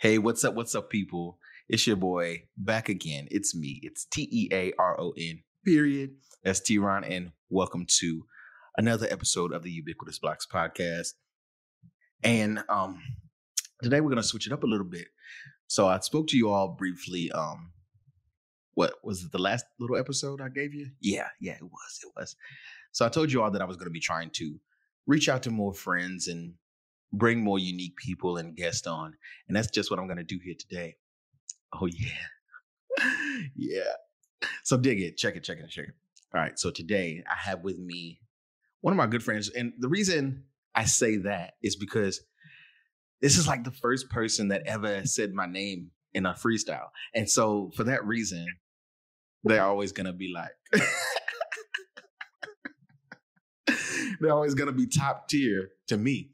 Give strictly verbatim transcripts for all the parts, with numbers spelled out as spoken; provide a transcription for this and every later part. Hey, what's up? What's up, people? It's your boy back again. It's me. It's T E A R O N, period. That's T-Ron, and welcome to another episode of the Ubiquitous Blacks podcast. And um, today we're going to switch it up a little bit. So I spoke to you all briefly. Um, what was it? The last little episode I gave you? Yeah, yeah, it was. It was. So I told you all that I was going to be trying to reach out to more friends and bring more unique people and guests on. And that's just what I'm going to do here today. Oh, yeah. yeah. So dig it. Check it, check it, check it. All right. So today I have with me one of my good friends. And the reason I say that is because this is like the first person that ever said my name in a freestyle. And so for that reason, they're always going to be like... they're always going to be top tier to me.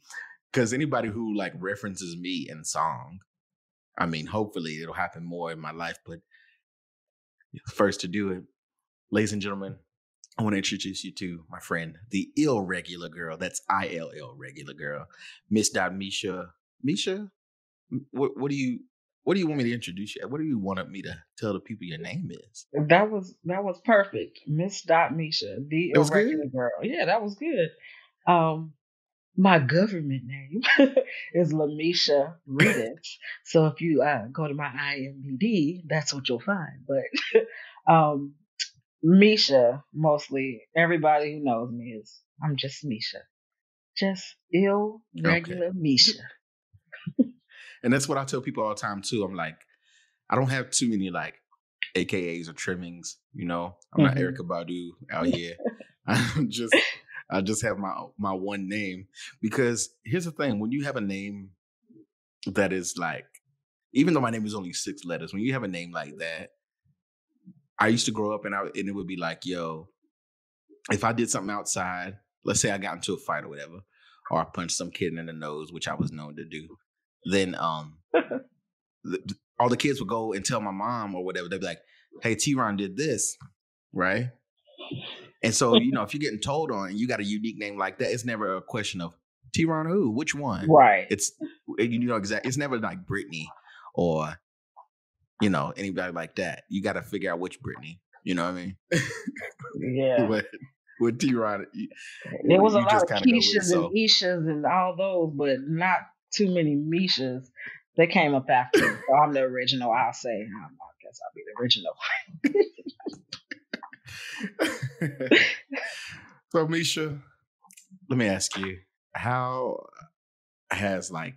Because anybody who like references me in song, I mean, hopefully it'll happen more in my life, but first to do it, ladies and gentlemen, I want to introduce you to my friend, the Illregular Girl. That's I L L regular girl, Miss Misha. Misha, what, what do you what do you want me to introduce you? What do you want me to tell the people your name is? That was that was perfect, Miss Misha, the Illregular Girl. Yeah, that was good. Um. My government name is LaMisha Rich. So if you uh, go to my I M D B, that's what you'll find. But um, Misha, mostly, everybody who knows me is, I'm just Misha. Just ill, regular okay. Misha. And that's what I tell people all the time, too. I'm like, I don't have too many, like, A K As or trimmings, you know? I'm mm-hmm. not Erykah Badu out here. I'm just... I just have my my one name, because here's the thing. When you have a name that is like, even though my name is only six letters, when you have a name like that, I used to grow up and I and it would be like, yo, if I did something outside, let's say I got into a fight or whatever, or I punched some kid in the nose, which I was known to do, then um, the, all the kids would go and tell my mom or whatever. They'd be like, hey, T-Ron did this, right? And so, you know, if you're getting told on and you got a unique name like that, it's never a question of T-Ron who, which one? Right. It's, you know, exactly. It's never like Britney or, you know, anybody like that. You got to figure out which Britney, you know what I mean? Yeah. But with T-Ron, you, there was you a lot of Keishas and so. Ishas and all those, but not too many Mishas. They came up after me. So I'm the original, I'll say. I guess I'll be the original one. So Misha, let me ask you, how has like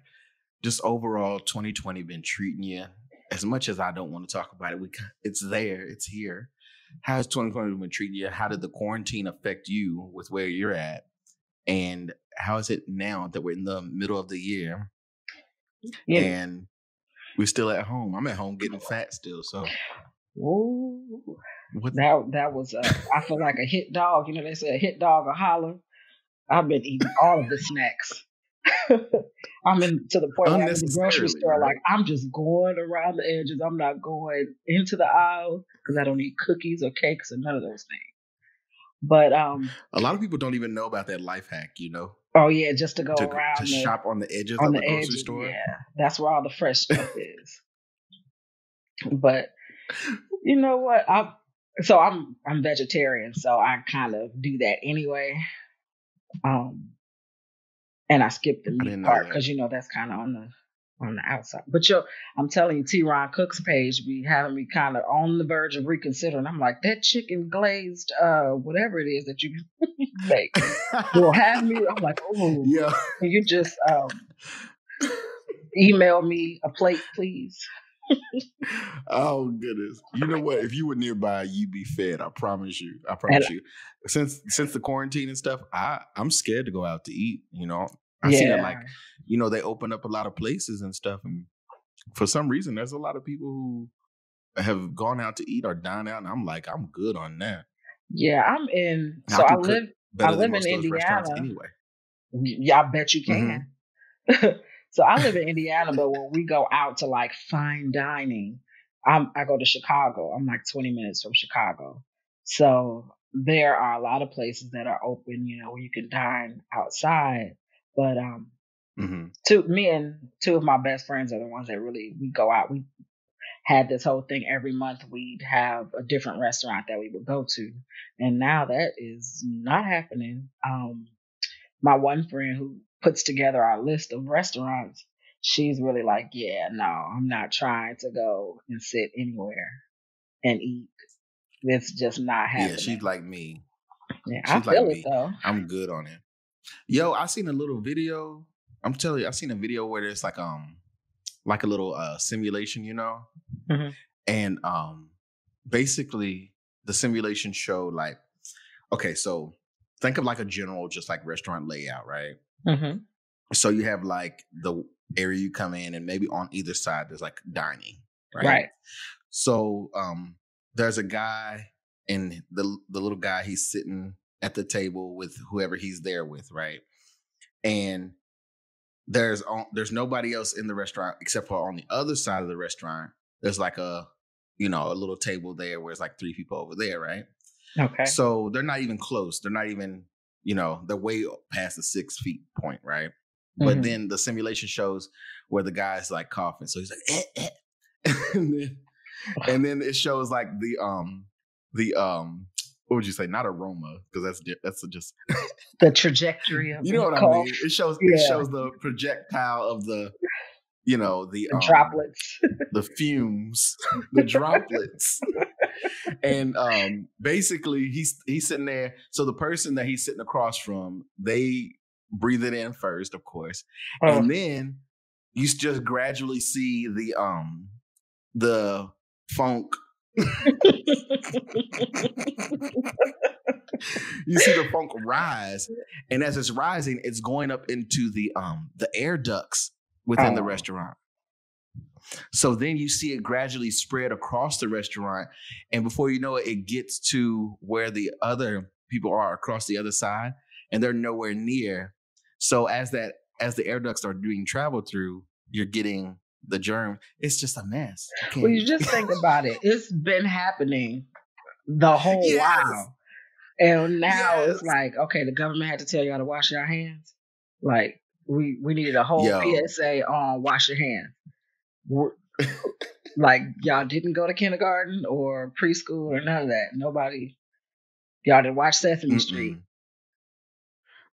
just overall twenty twenty been treating you? As much as I don't want to talk about it, we it's there, it's here. How has twenty twenty been treating you? How did the quarantine affect you with where you're at? And how is it now that we're in the middle of the year? Yeah. And we're still at home. I'm at home getting fat still, so Ooh. What? That that was, uh, I feel like a hit dog. You know, they say a hit dog, a holler. I've been eating all of the snacks. I'm in to the point where I'm in the grocery store. Like, I'm just going around the edges. I'm not going into the aisle because I don't eat cookies or cakes or none of those things. But um, a lot of people don't even know about that life hack, you know? Oh, yeah, just to go to, around. To the, shop on the edges on of the, the grocery edges, store. Yeah, that's where all the fresh stuff is. But you know what? I So I'm I'm vegetarian, so I kind of do that anyway, um, and I skip the meat part because you know that's kind of on the on the outside. But yo, I'm telling you, T-Ron Cook's page be having me kind of on the verge of reconsidering. I'm like, that chicken glazed, uh, whatever it is that you make will have me. I'm like, oh, yeah. Can you just um, email me a plate, please? Oh goodness! You know what? If you were nearby, you'd be fed. I promise you. I promise you. Since since the quarantine and stuff, I I'm scared to go out to eat. You know, I yeah. see that like, you know, they open up a lot of places and stuff, and for some reason, there's a lot of people who have gone out to eat or dine out, and I'm like, I'm good on that. Yeah, I'm in. So I, I live. I live in Indiana. Anyway, yeah, I bet you can. Mm-hmm. So I live in Indiana, but when we go out to like fine dining, I'm, I go to Chicago. I'm like twenty minutes from Chicago. So there are a lot of places that are open, you know, where you can dine outside. But um, Mm-hmm. Two, me and two of my best friends are the ones that really, we go out. We had this whole thing every month. We'd have a different restaurant that we would go to. And now that is not happening. Um, my one friend who puts together our list of restaurants, she's really like, yeah, no, I'm not trying to go and sit anywhere and eat. It's just not happening. Yeah, she's like me. Yeah, she's I feel like it me. Though. I'm good on it. Yo, I seen a little video. I'm telling you, I seen a video where there's like um like a little uh simulation, you know? Mm-hmm. And um basically the simulation showed like, okay, so think of like a general just like restaurant layout, right? Mm-hmm. So you have like the area you come in and maybe on either side there's like dining, right? Right. So um there's a guy and the the little guy, he's sitting at the table with whoever he's there with, right? And there's there's nobody else in the restaurant except for on the other side of the restaurant. There's like a, you know, a little table there where it's like three people over there, right? Okay. So they're not even close. They're not even, you know, they're way past the six feet point, right? Mm-hmm. But then the simulation shows where the guy's like coughing. So he's like, eh, eh. and then, and then it shows like the um the um what would you say? Not aroma, because that's that's just the trajectory of you know what cough. I mean. It shows yeah. it shows the projectile of the you know the, the um, droplets, the fumes, the droplets, and um, basically he's he's sitting there. So the person that he's sitting across from, they breathe it in first, of course, oh. and then you just gradually see the um the funk. You see the funk rise, and as it's rising, it's going up into the um the air ducts within oh. the restaurant. So then you see it gradually spread across the restaurant, and before you know it, it gets to where the other people are across the other side, and they're nowhere near. So as that as the air ducts are being traveled through, you're getting the germ. It's just a mess. You well, you just think about it. It's been happening the whole yes. while. And now yes. it's like, okay, the government had to tell y'all to wash your hands. Like, we, we needed a whole Yo. P S A on wash your hands. We're, like, y'all didn't go to kindergarten or preschool or none of that. Nobody, y'all didn't watch Sesame Mm-mm. Street.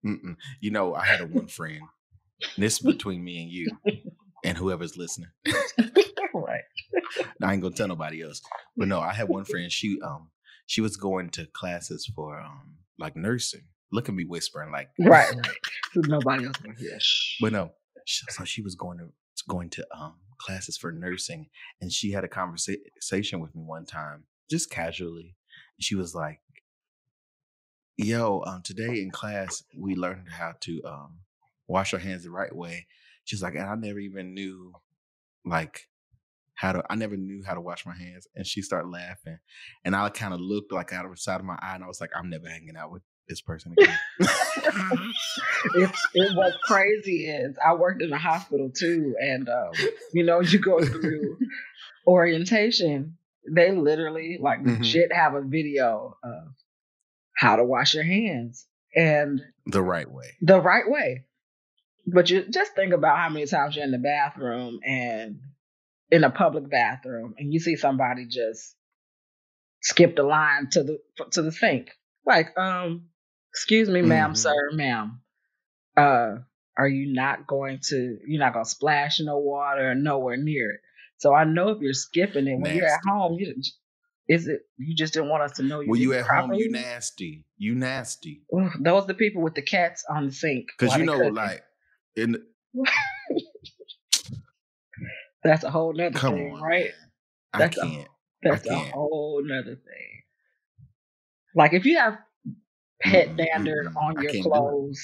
Mm-mm. You know, I had a one friend. This between me and you. And whoever's listening. Right. I ain't gonna tell nobody else. But no, I had one friend, she um she was going to classes for um like nursing. Look at me whispering like right. Nobody else gonna hear. But no, so she was going to going to um classes for nursing, and she had a conversation with me one time, just casually. And she was like, yo, um, today in class we learned how to um wash our hands the right way. She's like, and I never even knew, like, how to, I never knew how to wash my hands. And she started laughing. And I kind of looked, like, out of the side of my eye, and I was like, I'm never hanging out with this person again. it, it, what's crazy is, I worked in a hospital, too, and, um, you know, you go through orientation. They literally, like, mm-hmm. legit have a video of how to wash your hands. And the right way. The right way. But you just think about how many times you're in the bathroom and in a public bathroom, and you see somebody just skip the line to the to the sink. Like, um, excuse me, ma'am, mm-hmm. sir, ma'am, uh, are you not going to? You're not going to splash no water, nowhere near it. So I know if you're skipping it when nasty. You're at home, you is it you just didn't want us to know you? Well, you at properly? Home, you nasty, you nasty. Ugh, those are the people with the cats on the sink because you know, cooking. Like. In the- that's a whole nother Come thing, on, right? That's I can't. A, that's I can't. A whole nother thing. Like if you have pet mm-hmm, dander mm-hmm. on your clothes,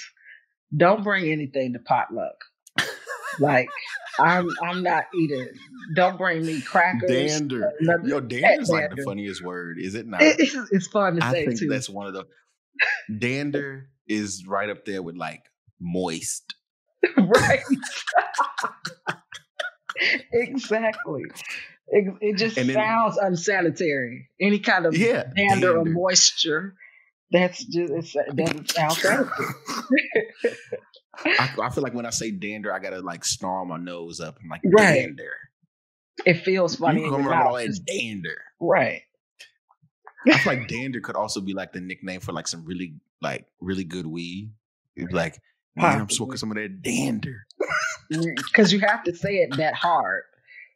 do don't bring anything to potluck. Like I'm, I'm not eating. Don't bring me crackers. Dander. Yo, dander is like dander. The funniest word, is it not? It, it's, it's fun to I say too. I think that's one of the dander is right up there with like moist. Right. Exactly. It, it just then, sounds unsanitary. Any kind of yeah, dander or moisture, that's just, it doesn't sound sanitary. I, I feel like when I say dander, I gotta like snarl my nose up and like right. dander. It feels funny. You come around all that dander, right? I feel like dander could also be like the nickname for like some really like really good weed. You'd be like, man, I'm smoking some of that dander. Because you have to say it that hard.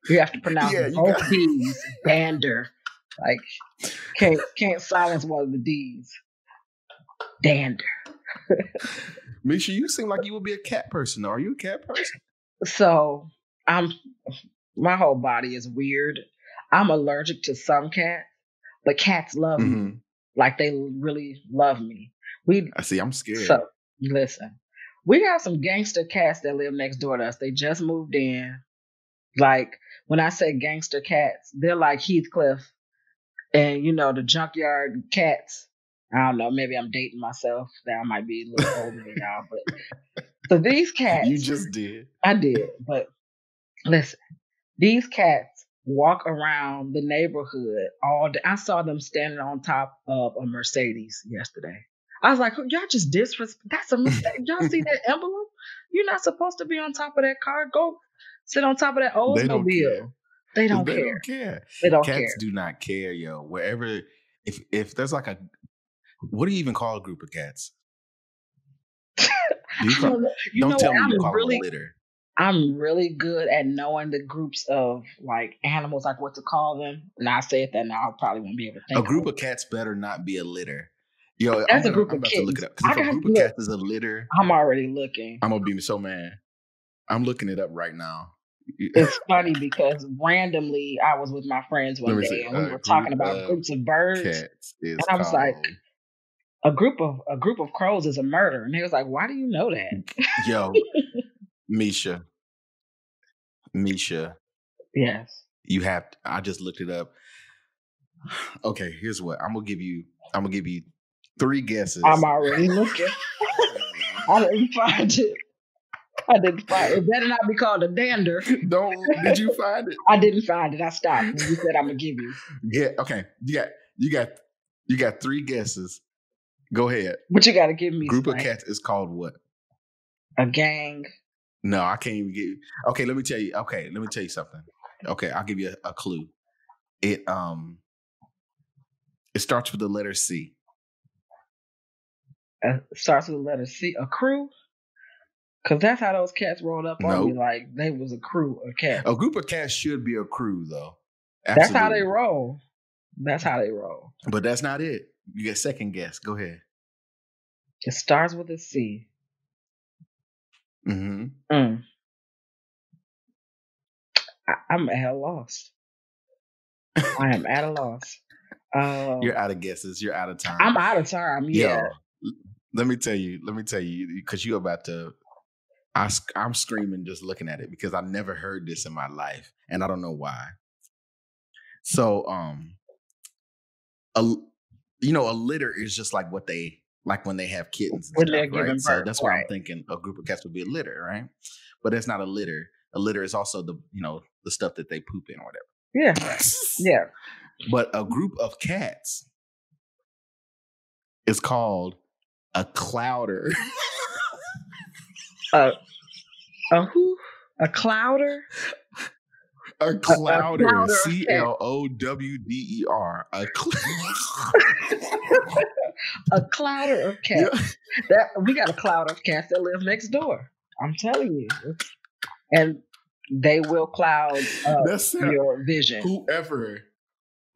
You have to pronounce yeah, both got- D's, dander. Like can't can't silence one of the D's. Dander. Misha, you seem like you would be a cat person. Are you a cat person? So I'm. My whole body is weird. I'm allergic to some cats, but cats love mm-hmm. me. Like they really love me. We. I see. I'm scared. So listen, we got some gangster cats that live next door to us. They just moved in. Like when I say gangster cats, they're like Heathcliff and you know the junkyard cats. I don't know. Maybe I'm dating myself. Now I might be a little older than y'all, but so these cats. You just did. I did, but listen. These cats walk around the neighborhood all day. I saw them standing on top of a Mercedes yesterday. I was like, y'all just disrespect. That's a mistake. Y'all see that emblem? You're not supposed to be on top of that car. Go sit on top of that Oldsmobile. They don't care. They don't care. They don't care. Cats do not care, yo. Wherever, if if there's like a, what do you even call a group of cats? Do you call, don't you know tell me I'm you call really, them a litter. I'm really good at knowing the groups of like animals, like what to call them. And I said that now I probably won't be able to think. A group of, of cats better not be a litter. Yo, that's I'm a group gonna, of cats. I'm about kids. To look it up. If a group of cats is a litter, I'm already looking. I'm gonna be so mad. I'm looking it up right now. It's funny because randomly I was with my friends one day see, and we were talking about groups of birds. Cats is and I was called... like, a group of a group of crows is a murder. And they was like, why do you know that? Yo. Misha, Misha, yes, you have. To, I just looked it up. Okay, here's what I'm gonna give you. I'm gonna give you three guesses. I'm already looking. I didn't find it. I didn't find it. It better not be called a dander. Don't. Did you find it? I didn't find it. I stopped. When you said I'm gonna give you. Yeah. Okay. You got. You got. You got three guesses. Go ahead. But you got to give me. Group something. Of cats is called what? A gang. No, I can't even get you. Okay, let me tell you. Okay, let me tell you something. Okay, I'll give you a, a clue. It um, it starts with the letter C. Uh, it starts with the letter C. A crew? Because that's how those cats rolled up nope. on me. Like, they was a crew of cats. A group of cats should be a crew, though. Absolutely. That's how they roll. That's how they roll. But that's not it. You get second guess. Go ahead. It starts with a C. Mm-hmm. Mm. I, I'm at a loss. I am at a loss. Uh, You're out of guesses. You're out of time. I'm out of time. Yeah. Yo, let me tell you. Let me tell you because you're about to. I, I'm screaming just looking at it because I never heard this in my life, and I don't know why. So, um, a you know, a litter is just like what they. Like when they have kittens. And stuff, right? birth, so that's why right. I'm thinking a group of cats would be a litter, right? But that's not a litter. A litter is also the, you know, the stuff that they poop in or whatever. Yeah. Right. Yeah. But a group of cats is called a clouder. a, a who? A clouder? A clouder. A, a clouder C L O W D E R. A clouder. A clouder of cats. Yeah. That we got a cloud of cats that live next door. I'm telling you, and they will cloud up your vision. Whoever,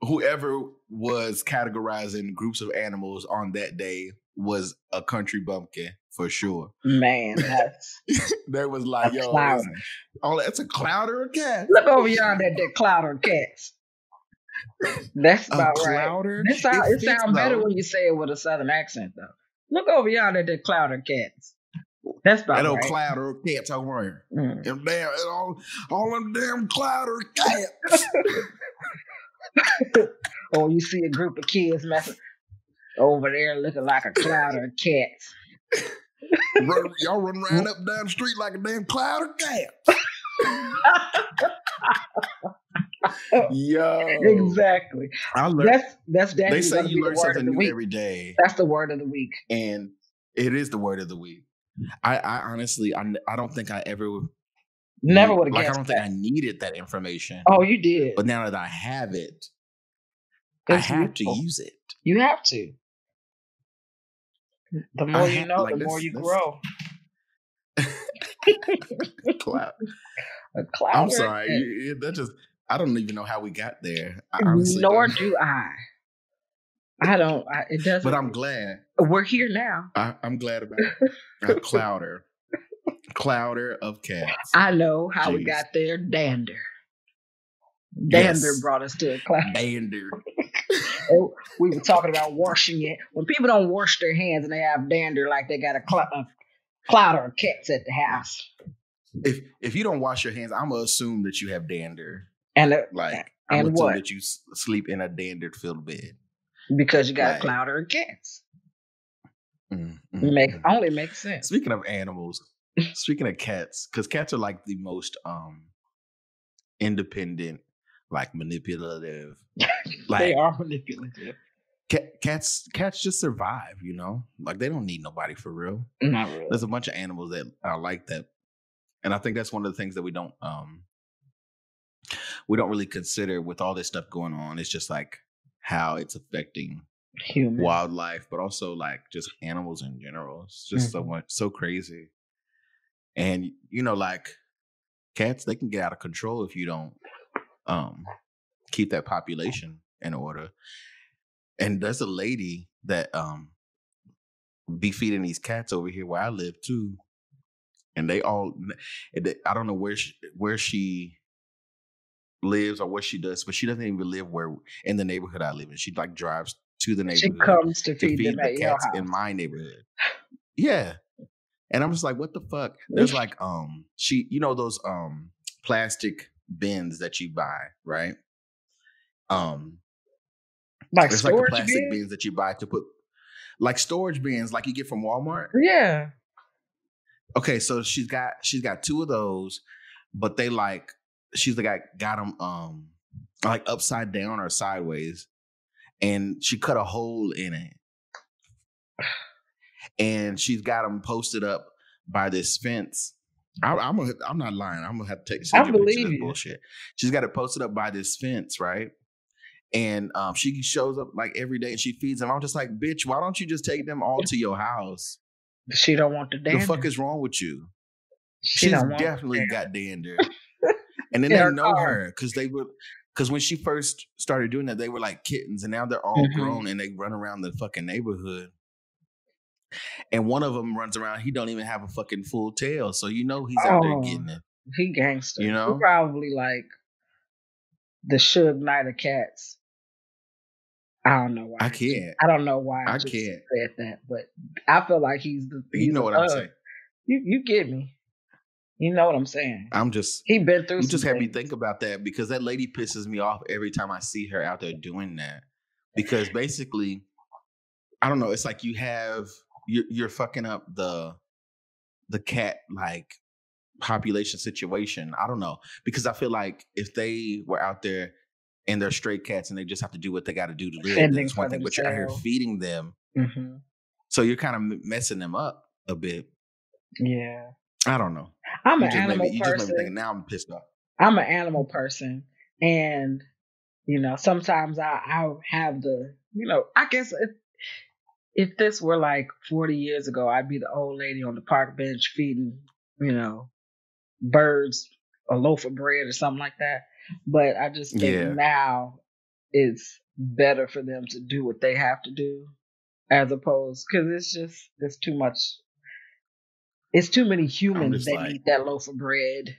whoever was categorizing groups of animals on that day was a country bumpkin for sure. Man, that's that was like yo, that's, all that's a clouder of cats. Look over yonder at that clouder of cats. That's about right. It sounds sound better when you say it with a southern accent, though. Look over yonder at the clouder cats. That's about right. That old clouder cats over here. Mm. Them damn, all, all them damn clouder cats. Or you see a group of kids messing over there looking like a clouder cats. Run, y'all run around up down the street like a damn clouder cat. Yo, exactly. I learned, that's that's they say you learn something new every day. That's the word of the week, and it is the word of the week. I, I honestly, I, I don't think I ever would. Never would have like, guessed. I don't think that. I needed that information. Oh, you did. But now that I have it, I have to use it. You have to. The more you know, the more you grow. Cloud. I'm sorry. That just, I don't even know how we got there. I honestly Nor don't. do I. I don't. I, it doesn't. But I'm glad. We're here now. I, I'm glad about it. A clouder. Clouder of cats. I know how Jeez. we got there. Dander. Dander yes. brought us to a cloud. Dander. We were talking about washing it. When people don't wash their hands and they have dander, like they got a, cl- a clouder of cats at the house. If if you don't wash your hands, I'm gonna assume that you have dander. And uh, like I'm and gonna what? assume that you s- sleep in a dander filled bed. Because you got like, a clouder of cats. Mm, mm, makes mm. only makes sense. Speaking of animals, speaking of cats, because cats are like the most um independent, like manipulative. Like, they are manipulative. Cat, cats, cats just survive, you know. Like they don't need nobody for real. Not really. There's a bunch of animals that are like that, and I think that's one of the things that we don't um we don't really consider with all this stuff going on. It's just like how it's affecting Human. wildlife, but also like just animals in general. It's just mm-hmm. so much, so crazy. And you know, like cats, they can get out of control if you don't um keep that population in order. And there's a lady that um be feeding these cats over here where I live too, and they all, I don't know where she, where she lives or what she does, but she doesn't even live where in the neighborhood I live in. She like drives to the neighborhood. She comes to feed, to feed the cats in my neighborhood. Yeah, and I'm just like, what the fuck? There's like um she, you know those um plastic bins that you buy, right? Um, like it's like the plastic bins? bins that you buy to put, like storage bins, like you get from Walmart. Yeah. Okay, so she's got she's got two of those, but they like she's like got them um like upside down or sideways, and she cut a hole in it, and she's got them posted up by this fence. I, I'm gonna, I'm not lying. I'm gonna have to take. I believe you. Bullshit. She's got it posted up by this fence, right? And um, she shows up like every day and she feeds them. I'm just like, bitch, why don't you just take them all to your house? She don't want the dander. The fuck is wrong with you? She She's don't definitely dander. got dander. And then they know her because they were because when she first started doing that, they were like kittens, and now they're all mm-hmm. grown and they run around the fucking neighborhood. And one of them runs around. He don't even have a fucking full tail, so you know he's oh, out there getting it. He gangster. You know, he probably like the Suge Knight of cats. I don't know why. I can't. I don't know why I, I just can't. said that, but I feel like he's the. He's you know what I'm saying. You you get me. You know what I'm saying. I'm just. He been through. You just had me think about that because that lady pisses me off every time I see her out there doing that. Because basically, I don't know. It's like you have you're, you're fucking up the the cat like population situation. I don't know because I feel like if they were out there. And they're stray cats, and they just have to do what they got to do to live. That's one thing, but you're out here feeding them, mm-hmm. so you're kind of messing them up a bit. Yeah, I don't know. I'm you an animal me, you person. Just made me think, now I'm pissed off. I'm an animal person, and you know, sometimes I I have the you know, I guess if if this were like forty years ago, I'd be the old lady on the park bench feeding you know birds a loaf of bread or something like that. But I just think yeah. now it's better for them to do what they have to do as opposed because it's just it's too much. It's too many humans that like, eat that loaf of bread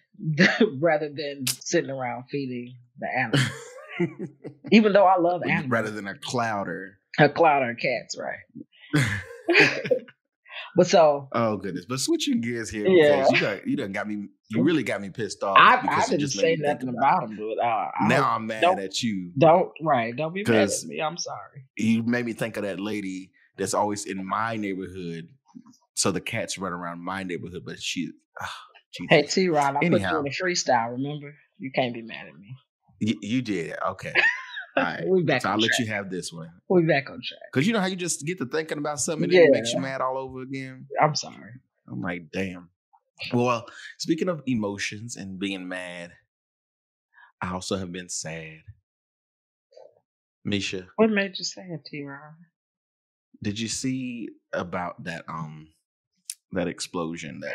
rather than sitting around feeding the animals. Even though I love animals. Rather than a clouder. A clouder cats, right. But so, oh goodness! But switching gears here, yeah. you, got, you done got me. You really got me pissed off. I, I didn't say nothing about him, but uh, now I, I'm mad at you. Don't right? Don't be mad at me. I'm sorry. You made me think of that lady that's always in my neighborhood. So the cats run around my neighborhood, but she. Oh, hey T-Ron, I Anyhow, put you in a freestyle. Remember, you can't be mad at me. Y- you did okay. All right. We back so I'll track. let you have this one. We back on track. Because you know how you just get to thinking about something and yeah. it makes you mad all over again? I'm sorry. I'm like, damn. Well, speaking of emotions and being mad, I also have been sad. Misha. What made you sad, T-Ron? Did you see about that um that explosion, that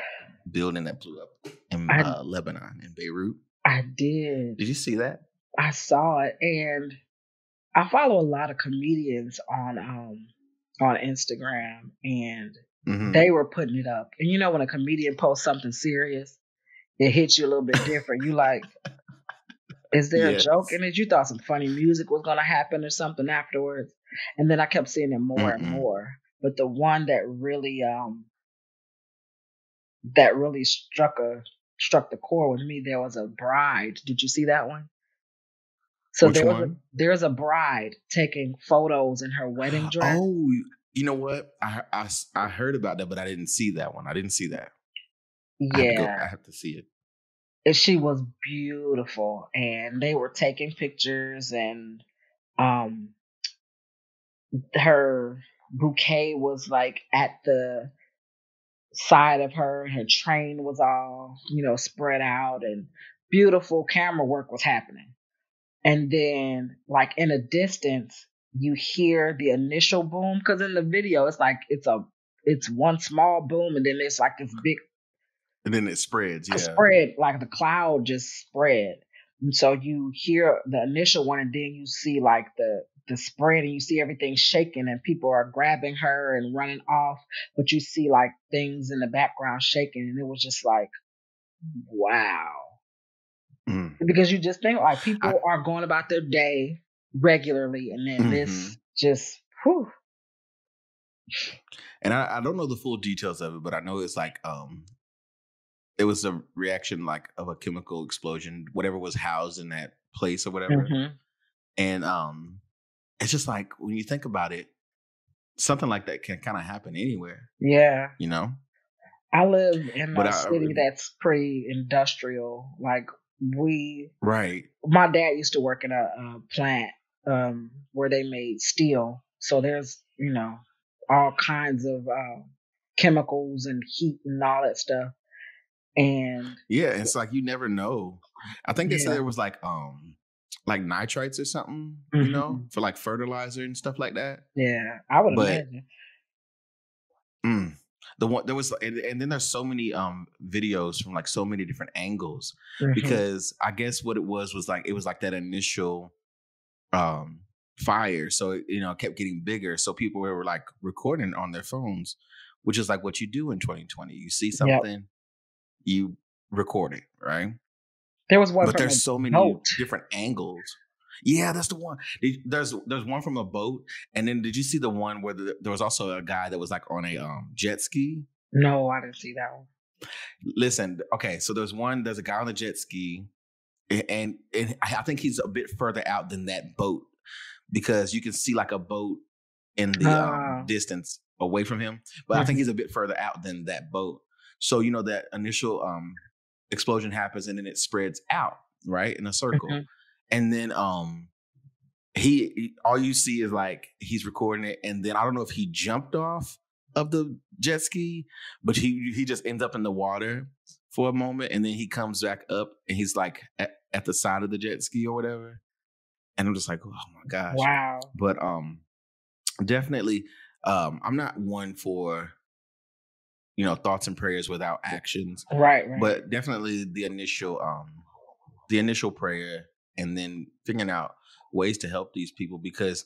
building that blew up in I, uh, Lebanon, in Beirut? I did. Did you see that? I saw it, and I follow a lot of comedians on um on Instagram, and mm-hmm. they were putting it up. And you know when a comedian posts something serious, it hits you a little bit different. You like, is there yes. a joke in it? You thought some funny music was going to happen or something afterwards. And then I kept seeing it more mm-hmm. and more. But the one that really um that really struck a struck the core with me, there was a bride. Did you see that one? So Which there was a, there's a bride taking photos in her wedding dress. Oh, you know what? I, I, I heard about that, but I didn't see that one. I didn't see that. Yeah. I have to, go, I have to see it. And she was beautiful, and they were taking pictures, and um, her bouquet was like at the side of her, and her train was all, you know, spread out, and beautiful camera work was happening. And then, like, in a distance, you hear the initial boom. Because in the video, it's like it's a it's one small boom, and then it's like this big. And then it spreads, yeah. It spread, like the cloud just spread. And so you hear the initial one, and then you see, like, the, the spread, and you see everything shaking, and people are grabbing her and running off. But you see, like, things in the background shaking, and it was just like, wow. Mm. Because you just think like people I, are going about their day regularly, and then mm-hmm. this just whew. And I, I don't know the full details of it, but I know it's like um, it was a reaction like of a chemical explosion, whatever was housed in that place or whatever. Mm-hmm. And um, it's just like when you think about it, something like that can kind of happen anywhere. Yeah, you know. I live in a city that's pretty industrial, like. We right. My dad used to work in a, a plant um, where they made steel, so there's you know all kinds of uh, chemicals and heat and all that stuff. And yeah, it's like you never know. I think they yeah. said there was like um like nitrites or something, mm-hmm. you know, for like fertilizer and stuff like that. Yeah, I would but, imagine. Mm, The one there was, and, and then there's so many um videos from like so many different angles mm-hmm. because I guess what it was was like it was like that initial um fire, so it, you know it kept getting bigger. So people were like recording on their phones, which is like what you do in twenty twenty. You see something, yep. you record it, right? There was one, but there's so many boat. different angles. Yeah, that's the one. There's there's one from a boat, and then did you see the one where the, there was also a guy that was like on a um, jet ski? No, I didn't see that one. Listen, okay, so there's one. There's a guy on a jet ski, and, and and I think he's a bit further out than that boat because you can see like a boat in the uh, um, distance away from him, but mm-hmm. I think he's a bit further out than that boat. So you know that initial um, explosion happens, and then it spreads out right in a circle. Mm-hmm. And then um, he, he, all you see is like he's recording it, and then I don't know if he jumped off of the jet ski, but he he just ends up in the water for a moment, and then he comes back up, and he's like at, at the side of the jet ski or whatever. And I'm just like, oh my gosh, wow! But um, definitely, um, I'm not one for you know thoughts and prayers without actions, right? right. But definitely the initial um, the initial prayer. And then figuring out ways to help these people, because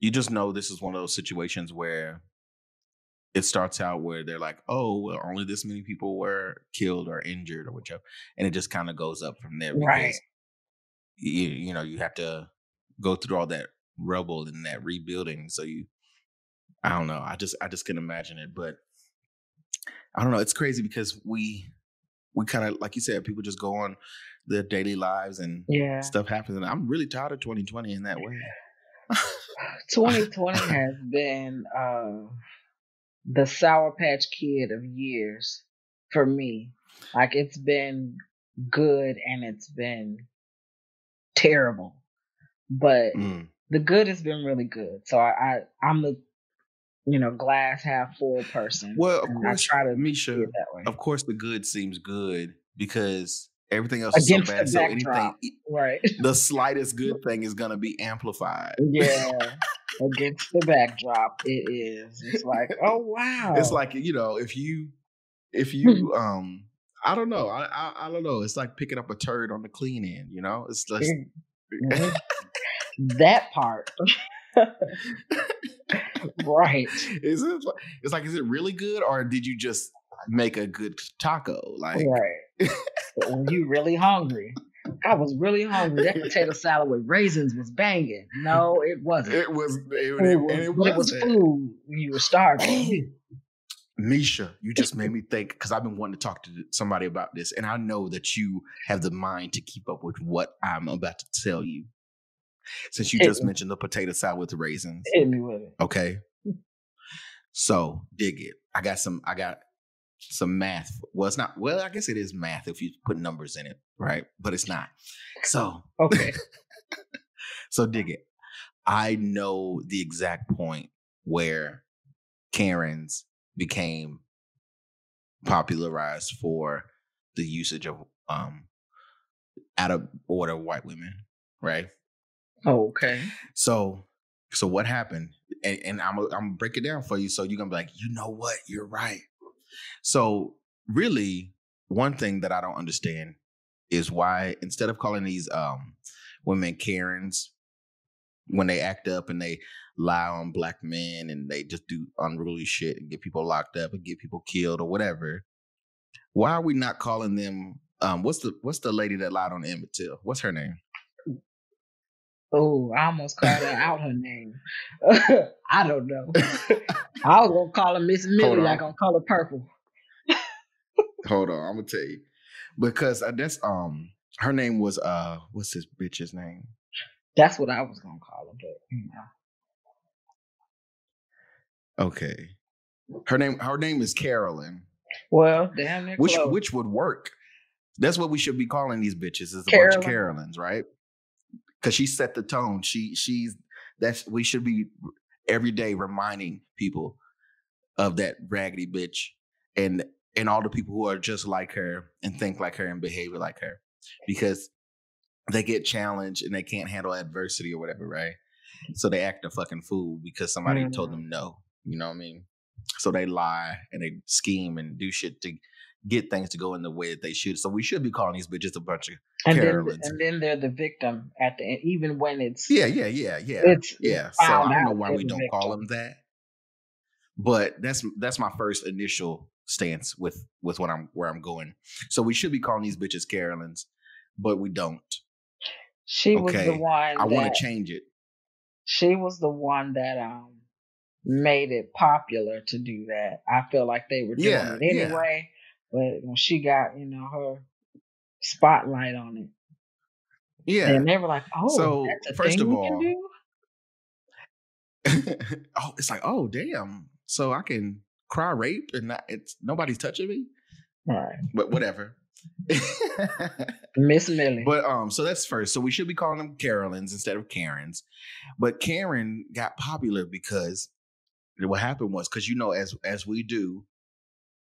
you just know this is one of those situations where it starts out where they're like, oh, well, only this many people were killed or injured or whichever. And it just kind of goes up from there. Because right. you, you know, you have to go through all that rubble and that rebuilding. So you, I don't know. I just, I just can imagine it. But I don't know. It's crazy because we, we kind of, like you said, people just go on their daily lives and yeah. stuff happens. And I'm really tired of twenty twenty in that way. twenty twenty has been uh, the Sour Patch Kid of years for me. Like, it's been good and it's been terrible. But mm. the good has been really good. So I, I, I'm the you know, glass half full person. Well, of and course, I try to Misha, see it that way. Of course, the good seems good because everything else Against is so bad. So anything, right? The slightest good thing is gonna be amplified. Yeah. Against the backdrop, it is. It's like, oh wow. It's like, you know, if you, if you, um, I don't know, I, I, I don't know. It's like picking up a turd on the clean end. You know, it's just that part. Right. Is it? It's like, is it really good, or did you just make a good taco? Like, right. When you really hungry. I was really hungry. That potato salad with raisins was banging. No, it wasn't. It was. It, it, it, was, it, it was food. You were starving. Misha, you just made me think, because I've been wanting to talk to somebody about this, and I know that you have the mind to keep up with what I'm about to tell you. Since you just it, mentioned the potato salad with the raisins, hit me with it. Okay. So dig it. I got some. I got. Some math. Well, it's not. Well, I guess it is math if you put numbers in it, right? But it's not. So okay. So dig it. I know the exact point where Karens became popularized for the usage of um out of order white women, right? Oh, okay. So, so what happened? And, and I'm I'm gonna break it down for you. So you're gonna be like, you know what? You're right. So really, one thing that I don't understand is why instead of calling these um, women Karens, when they act up and they lie on black men and they just do unruly shit and get people locked up and get people killed or whatever, why are we not calling them? Um, what's the what's the lady that lied on Emmett Till? What's her name? Oh, I almost called her out her name. I don't know. I was going to call her Miss Millie, like I'm going to call her Purple. Hold on, I'm going to tell you. Because that's, um, her name was, uh, what's this bitch's name? That's what I was going to call her, but, you know. Okay. Her name, her name is Carolyn. Well, damn near which, close. Which would work. That's what we should be calling these bitches, is a Carolyn. Bunch of Carolyns, right? Because she set the tone. She she's that's we should be every day reminding people of that raggedy bitch and and all the people who are just like her and think like her and behave like her, because they get challenged and they can't handle adversity or whatever, right? So they act a fucking fool because somebody mm-hmm. told them no. You know what I mean? So they lie and they scheme and do shit to get things to go in the way that they should. So we should be calling these bitches a bunch of and Carolins. Then, and then they're the victim at the end, even when it's... Yeah, yeah, yeah, yeah. It's yeah. So I don't know why we don't victim. Call them that. But that's that's my first initial stance with, with what I'm where I'm going. So we should be calling these bitches Carolins, but we don't. She okay. was the one I want to change it. She was the one that... um made it popular to do that. I feel like they were doing yeah, it anyway. Yeah. But when she got, you know, her spotlight on it. Yeah. And they were like, oh, so, that's a first thing of all, we can do? Oh, it's like, oh, damn. So I can cry rape and not, it's nobody's touching me? All right. But whatever. Miss Millie. But um, so that's first. So we should be calling them Carolins instead of Karens. But Karen got popular because what happened was, because, you know, as as we do,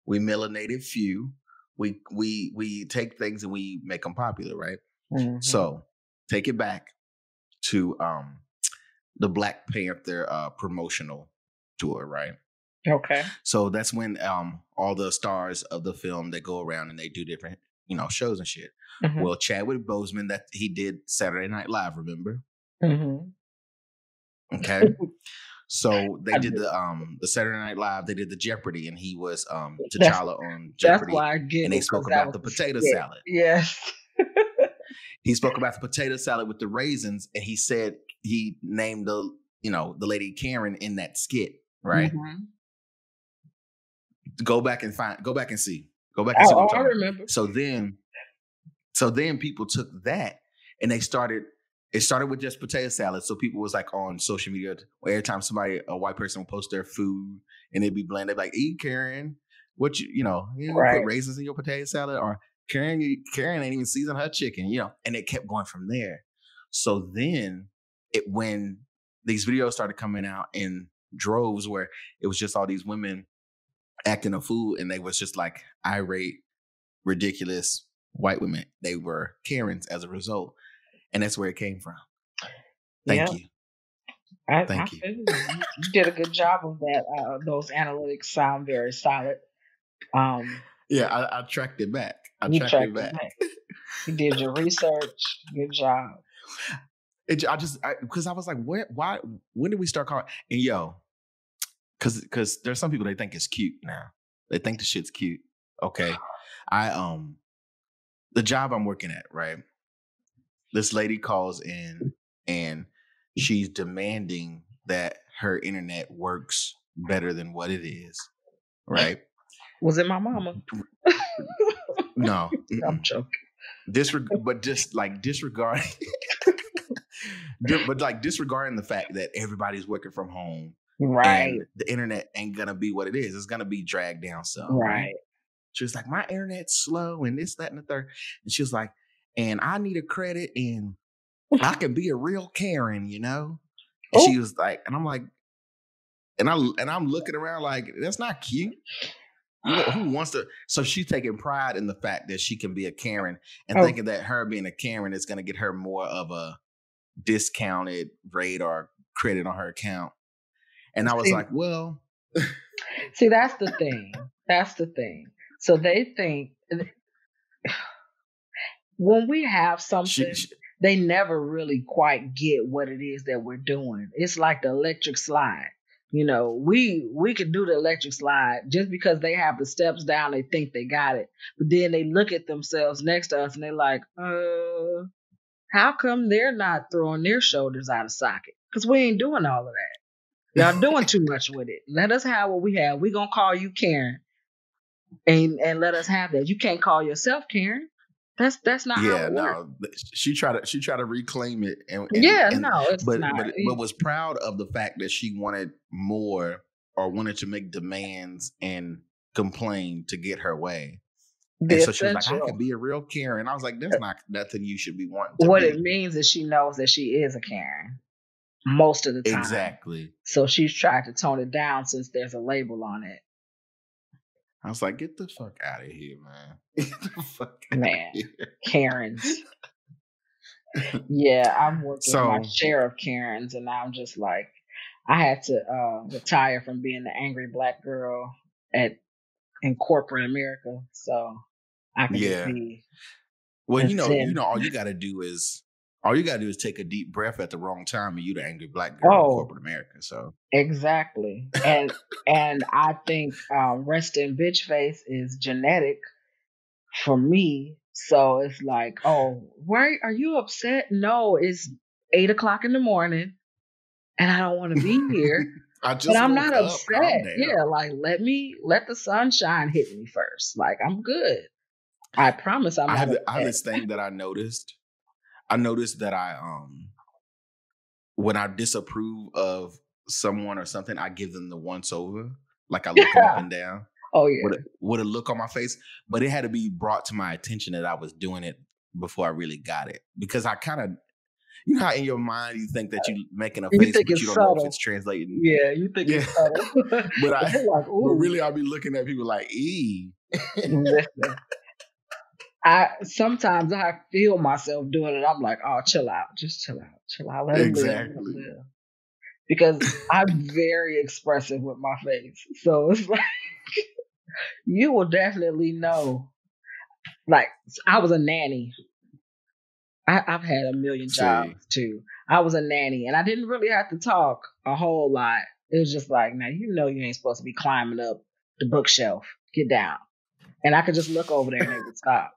we melanated few. We we we take things and we make them popular, right? Mm-hmm. So take it back to um the Black Panther uh, promotional tour, right? Okay. So that's when um all the stars of the film, they go around and they do different, you know, shows and shit. Mm-hmm. Well, Chadwick Boseman, that he did Saturday Night Live, remember? Mm-hmm. Okay. So they did the um the Saturday Night Live. They did the Jeopardy, and he was um T'Challa on Jeopardy. That's why I get it. And they spoke about the potato sick. salad. Yes. He spoke about the potato salad with the raisins, and he said he named the you know the lady Karen in that skit, right? Mm-hmm. Go back and find. Go back and see. Go back and see. Oh, what I'm I remember. So then, so then people took that and they started. It started with just potato salad. So people was like on social media, every time somebody, a white person would post their food and they'd be bland, they'd be like, eat Karen, what you, you know, you right. put raisins in your potato salad, or Karen, Karen ain't even seasoned her chicken, you know, and it kept going from there. So then it, when these videos started coming out and droves where it was just all these women acting a fool, and they was just like irate, ridiculous white women. They were Karens as a result, and that's where it came from. Thank yeah. you. I, Thank I, you. I, you did a good job of that. Uh, those analytics sound very solid. Um, yeah, I, I tracked it back. I you tracked, tracked it back. back. You did your research. Good job. It, I just because I, I was like, where? Why? When did we start calling? And yo, because because there's some people they think it's cute now. They think the shit's cute. Okay, I um, the job I'm working at, right? This lady calls in and she's demanding that her internet works better than what it is, right? Was it my mama? No, I'm joking. Disreg- but just like disregarding, but like disregarding the fact that everybody's working from home, right? And the internet ain't gonna be what it is. It's gonna be dragged down some, right? She was like, my internet's slow, and this, that, and the third. And she was like, and I need a credit, and I can be a real Karen, you know? And oh. she was like, and I'm like, and I and I'm looking around like, that's not cute. Who wants to? So she's taking pride in the fact that she can be a Karen and oh. thinking that her being a Karen is going to get her more of a discounted rate or credit on her account. And I was see, like, well. See, that's the thing. That's the thing. So they think when we have something, she, she, they never really quite get what it is that we're doing. It's like the electric slide. You know, we we can do the electric slide just because they have the steps down. They think they got it, but then they look at themselves next to us and they're like, "Uh, how come they're not throwing their shoulders out of socket? Because we ain't doing all of that. Y'all doing too much with it. Let us have what we have. We gonna call you Karen, and and let us have that. You can't call yourself Karen. That's that's not yeah, how it works. No. She tried to she tried to reclaim it, and, and yeah, and, no, it's but, not. But, but was proud of the fact that she wanted more or wanted to make demands and complain to get her way. And the so she was like, "I could be a real Karen." I was like, "That's not nothing you should be wanting." To what be. It means is she knows that she is a Karen most of the time. Exactly. So she's tried to tone it down since there's a label on it. I was like, get the fuck out of here, man. Get the fuck out man, of here. Karens. Yeah, I'm working so, my share of Karens, and I'm just like, I had to uh, retire from being the angry black girl at in corporate America, so I can yeah. just be. Well, you know, sin. you know, all you gotta do is all you gotta do is take a deep breath at the wrong time, and you the angry black girl oh, in corporate America. So exactly, and and I think um, rest in bitch face is genetic for me. So it's like, oh, why are you upset? No, it's eight o'clock in the morning, and I don't want to be here. I just but I'm not up, upset. Yeah, like let me let the sunshine hit me first. Like I'm good. I promise I'm. I have, I have this thing that I noticed. I noticed that I, um, when I disapprove of someone or something, I give them the once over. Like I look yeah. them up and down. Oh yeah. With a, with a look on my face, but it had to be brought to my attention that I was doing it before I really got it, because I kind of, you know, how in your mind you think that you're making a you face, but you don't subtle. know if it's translating. Yeah, you think yeah. it's subtle. but, but I, like, but really, I'll be looking at people like, "E." I sometimes I feel myself doing it. I'm like, oh, chill out, just chill out, chill out, let it exactly. live, let it live. Because I'm very expressive with my face, so it's like you will definitely know. Like I was a nanny. I, I've had a million jobs See. too. I was a nanny, and I didn't really have to talk a whole lot. It was just like, now you know you ain't supposed to be climbing up the bookshelf. Get down, and I could just look over there and it would stop.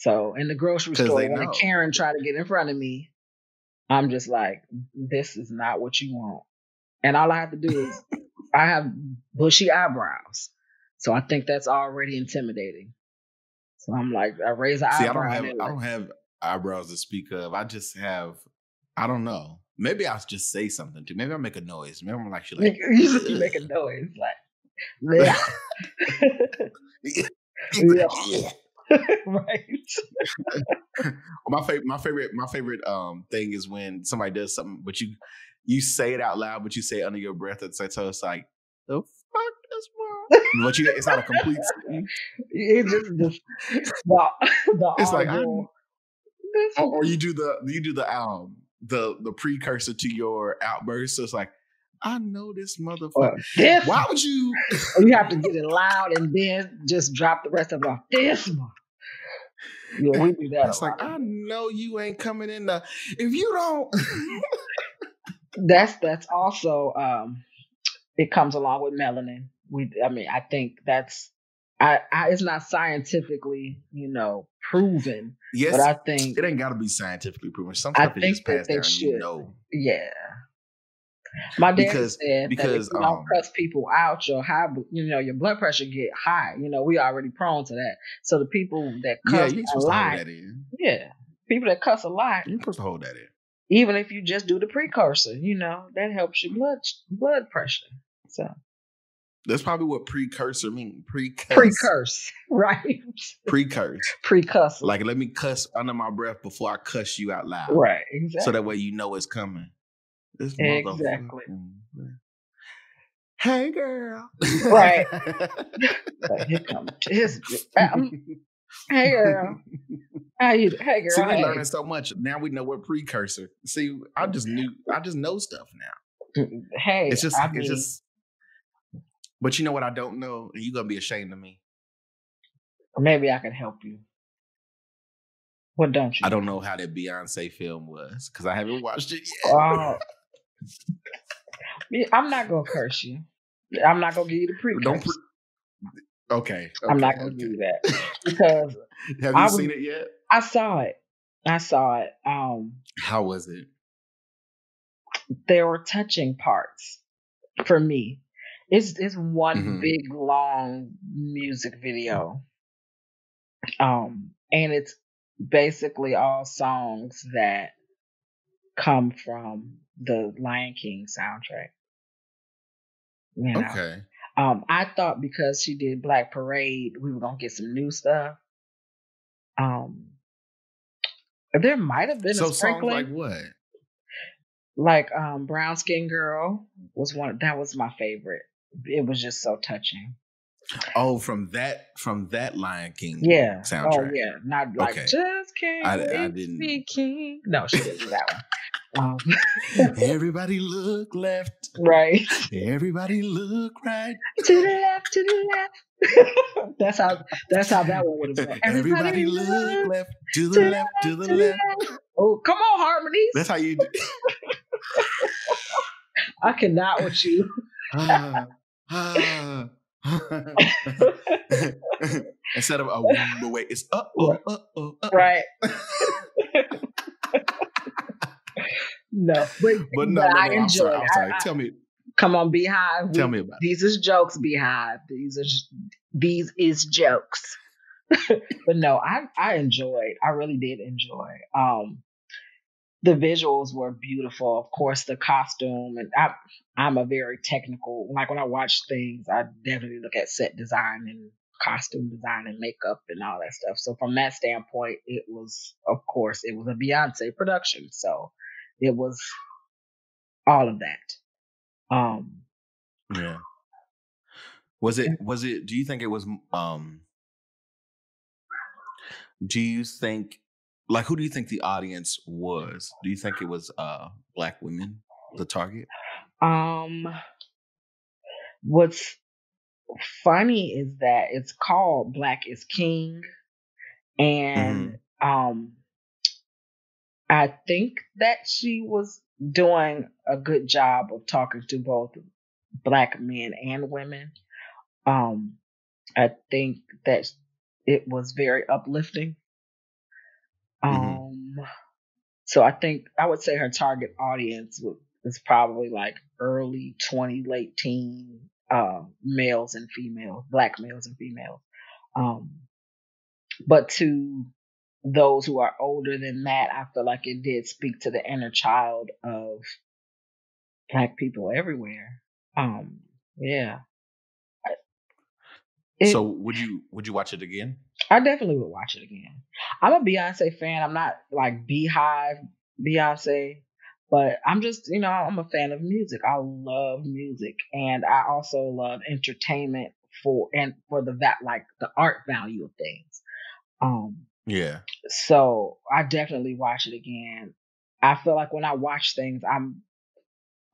So in the grocery store, when a Karen tried to get in front of me, I'm just like, this is not what you want. And all I have to do is, I have bushy eyebrows. So I think that's already intimidating. So I'm like, I raise an See, eyebrow. I don't, have, I don't have eyebrows to speak of. I just have, I don't know. Maybe I'll just say something too. Maybe I'll make a noise. Maybe I'm like, like you make a noise. Like, yeah. yeah. Right. my favorite, my favorite, my favorite um, thing is when somebody does something, but you, you say it out loud, but you say it under your breath. It's like, so it's like, the fuck is wrong? But you, it's not a complete sentence. It just, just the, the it's like, or, or you do the, you do the um the the precursor to your outburst. So it's like, I know this motherfucker. This Why would you? You have to get it loud and then just drop the rest of it off. This one. Yeah, we do that. It's like, I know you ain't coming in the. If you don't. that's that's also. Um, it comes along with melanin. We, I mean, I think that's. I, I it's not scientifically, you know, proven. Yes, but I think it ain't got to be scientifically proven. Some stuff is just passed down. You know. Yeah. My dad because, said because, that if you um, don't cuss people out, your high, you know, your blood pressure get high. You know, we already prone to that. So the people that cuss yeah, a lot, yeah, people that cuss a lot, you're supposed to hold that in. Even if you just do the precursor, you know, that helps your blood blood pressure. So that's probably what precursor means. Precuss. Precurse, right? Precurse. Precursor. Like, let me cuss under my breath before I cuss you out loud. Right. Exactly. So that way you know it's coming. This exactly. Hey, girl. Right. Like, here comes his, um, hey, girl. How you, hey, girl. See, we're hey. learning so much. Now we know what precursor. See, I just knew. I just know stuff now. Hey. It's just. I it's mean, just. But you know what I don't know? And you're going to be ashamed of me. Maybe I can help you. What don't you? I don't know how that Beyonce film was because I haven't watched it yet. Oh. I'm not gonna curse you. I'm not gonna give you the pre. Don't. Pre- okay, okay. I'm not gonna okay. do that because. Have you was, seen it yet? I saw it. I saw it. Um, How was it? There were touching parts for me. It's it's one mm-hmm. big long music video. Um, and it's basically all songs that come from the Lion King soundtrack. You know? Okay. Um, I thought because she did Black Parade, we were gonna get some new stuff. Um, there might have been so a sprinkling. Songs like what? Like um, Brown Skin Girl was one that was my favorite. It was just so touching. Oh, from that from that Lion King yeah. soundtrack. Oh yeah, not like okay. just can't I, I didn't. Be king. No, she didn't do that one. Um. Everybody look left, right. Everybody look right. To the left, to the left. that's how. That's how that one would have been. Everybody, Everybody look left, to the left, to the left. Oh, come on, harmonies. That's how you. Do. I cannot with you. uh, uh, Instead of a oh, wait, it's uh oh, uh oh, uh, right. No, but, but no, no, no, I enjoy. I'm sorry, I'm sorry. I, I, tell me, come on, Beehive. Tell we, me about these it. is jokes, Beehive. These are these is jokes. But no, I I enjoyed. I really did enjoy. Um, the visuals were beautiful. Of course, the costume, and I I'm a very technical. Like when I watch things, I definitely look at set design and costume design and makeup and all that stuff. So from that standpoint, it was of course it was a Beyonce production. So. It was all of that. Um, yeah. Was it, was it, do you think it was, um, do you think, like, who do you think the audience was? Do you think it was uh, Black women, the target? Um, what's funny is that it's called Black is King. And, mm-hmm. um, I think that she was doing a good job of talking to both Black men and women. Um, I think that it was very uplifting. Um, mm-hmm. So I think I would say her target audience is probably like early twenty, late teen uh, males and females, Black males and females. Um, but to those who are older than that, I feel like it did speak to the inner child of Black people everywhere. Um, yeah. It, so would you would you watch it again? I definitely would watch it again. I'm a Beyonce fan. I'm not like Beehive Beyonce, But I'm just, you know, I'm a fan of music. I love music. And I also love entertainment for, and for the, that, like the art value of things. Um, yeah. So I definitely watch it again. I feel like when I watch things, I'm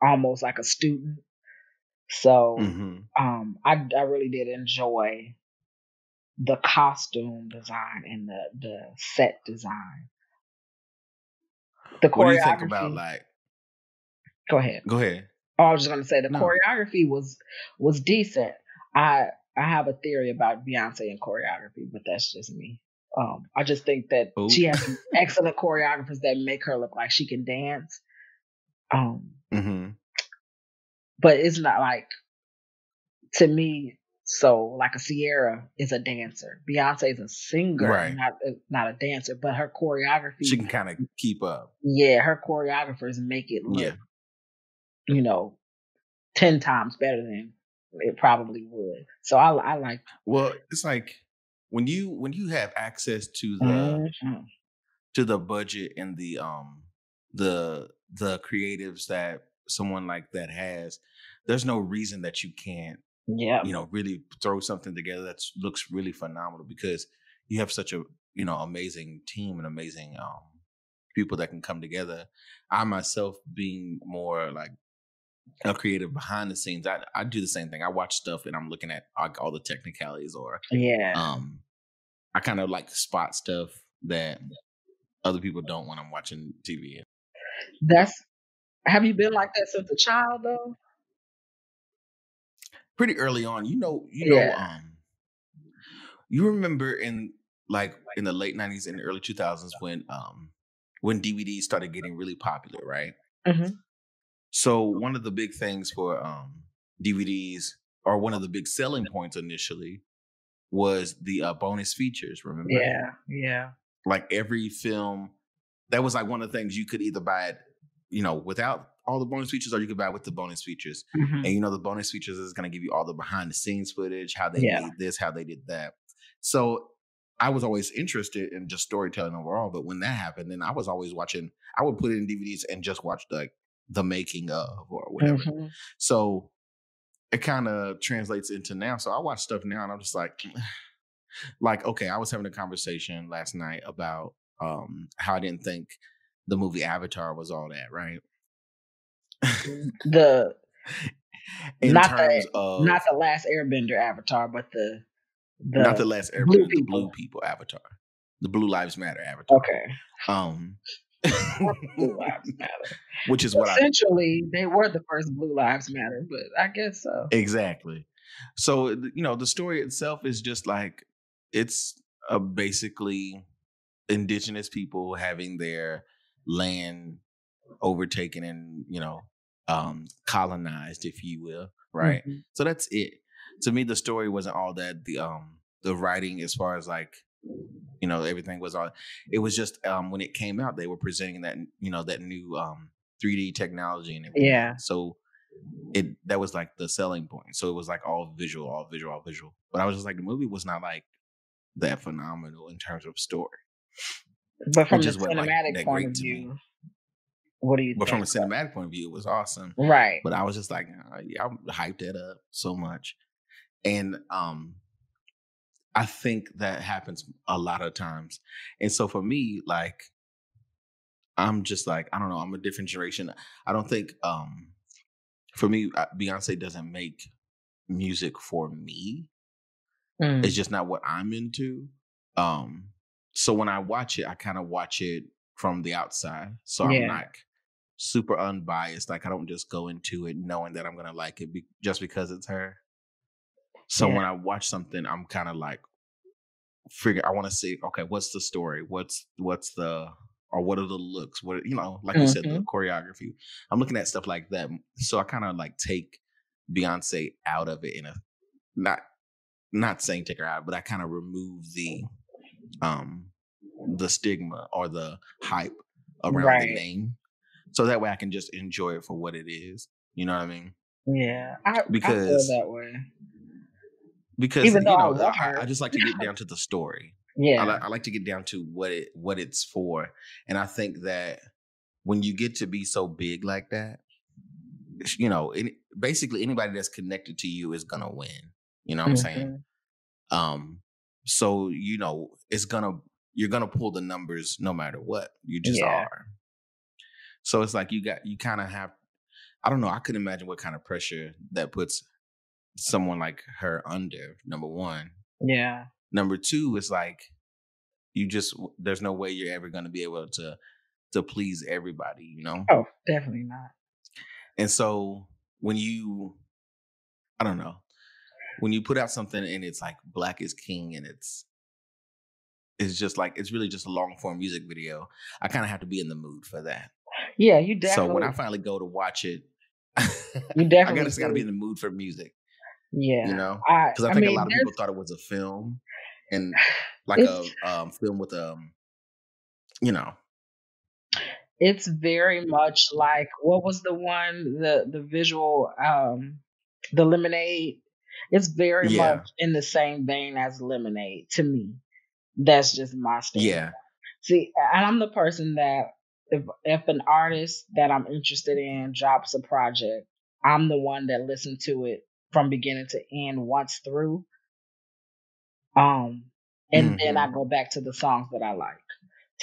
almost like a student. So mm-hmm. um, I, I really did enjoy the costume design and the, the set design. The choreography. What do you think about, like? Go ahead. Go ahead. Oh, I was just gonna say the no. choreography was was decent. I I have a theory about Beyonce and choreography, but that's just me. Um, I just think that Ooh. she has some excellent choreographers that make her look like she can dance. Um, mm-hmm. But it's not like, to me. So like a Ciara is a dancer. Beyonce is a singer, right. not, not a dancer, but her choreography. She can kind of keep up. Yeah, her choreographers make it look, yeah. you know, ten times better than it probably would. So I, I like. Well, it's like when you when you have access to the mm-hmm. to the budget and the um the the creatives that someone like that has, there's no reason that you can't. Yeah, you know, really throw something together that looks really phenomenal, because you have such a, you know, amazing team and amazing um, people that can come together. I myself, being more like a creative behind the scenes, I, I do the same thing. I watch stuff and I'm looking at like all the technicalities, or yeah, um, I kind of like to spot stuff that other people don't when I'm watching T V. That's have you been like that since a child though? Pretty early on, you know, you yeah. know, um, you remember in like in the late nineties and early two thousands when um, when D V Ds started getting really popular, right? Mm-hmm. So one of the big things for um, D V Ds, or one of the big selling points initially, was the uh, bonus features. Remember? Yeah, yeah. Like every film, that was like one of the things you could either buy it, you know, without all the bonus features, or you could buy with the bonus features. Mm-hmm. And you know, the bonus features is going to give you all the behind the scenes footage, how they yeah. did this, how they did that. So I was always interested in just storytelling overall. But when that happened, then I was always watching, I would put it in D V Ds and just watch like the, the making of or whatever. Mm-hmm. So it kind of translates into now. So I watch stuff now and I'm just like, like, okay, I was having a conversation last night about um, how I didn't think the movie Avatar was all that, right? The in not terms the of, not the Last Airbender Avatar, but the, the not the Last Airbender, blue the blue people Avatar, the Blue Lives Matter Avatar. Okay, um, Blue Lives Matter, which is what essentially I, they were the first Blue Lives Matter, but I guess so. Exactly. So you know, the story itself is just like it's a basically indigenous people having their land overtaken and, you know, um colonized, if you will, right? Mm-hmm. So that's it. To me, the story wasn't all that. The um the writing, as far as like, you know, everything was all, it was just um when it came out, they were presenting that, you know, that new um three D technology and everything. Yeah. So it that was like the selling point. So it was like all visual, all visual, all visual. But I was just like, the movie was not like that phenomenal in terms of story. But from the cinematic like, point of view. What do you but think? But from a cinematic point of view, it was awesome. Right. But I was just like, oh, yeah, I hyped that up so much. And um, I think that happens a lot of times. And so for me, like, I'm just like, I don't know, I'm a different generation. I don't think, um, for me, Beyonce doesn't make music for me. Mm. It's just not what I'm into. Um, so when I watch it, I kind of watch it from the outside. So yeah. I'm like, super unbiased. Like I don't just go into it knowing that I'm gonna like it be- just because it's her. So yeah. when I watch something, I'm kind of like, figure. I want to see, okay, what's the story? What's what's the or what are the looks? What you know, like mm-hmm. you said, the choreography. I'm looking at stuff like that. So I kind of like take Beyonce out of it in a not not saying take her out, but I kind of remove the um the stigma or the hype around right. the name. So that way I can just enjoy it for what it is. You know what I mean? Yeah. I, because, I feel that way. Because, Even you know, I, I just like to get down to the story. Yeah. I, I like to get down to what it what it's for. And I think that when you get to be so big like that, you know, it, basically anybody that's connected to you is gonna win. You know what mm-hmm. I'm saying? Um, so you know, it's gonna you're gonna pull the numbers no matter what. You just yeah. are. So it's like you got you kind of have. I don't know. I couldn't imagine what kind of pressure that puts someone like her under. Number one. Yeah. Number two is like you just there's no way you're ever gonna be able to to please everybody. You know? Oh, definitely not. And so when you, I don't know, when you put out something and it's like Black is King and it's, it's just like, it's really just a long form music video. I kind of have to be in the mood for that. Yeah, you definitely. So when I finally go to watch it, you definitely. I gotta, just got to be in the mood for music. Yeah. You know? Because I, I think I mean, a lot of people thought it was a film and like a um, film with, um, you know. It's very much like, what was the one, the, the visual, um, the Lemonade? It's very yeah. much in the same vein as Lemonade to me. That's just my standard. Yeah. See, and I'm the person that if, if an artist that I'm interested in drops a project, I'm the one that listens to it from beginning to end once through. Um, and mm-hmm. then I go back to the songs that I like.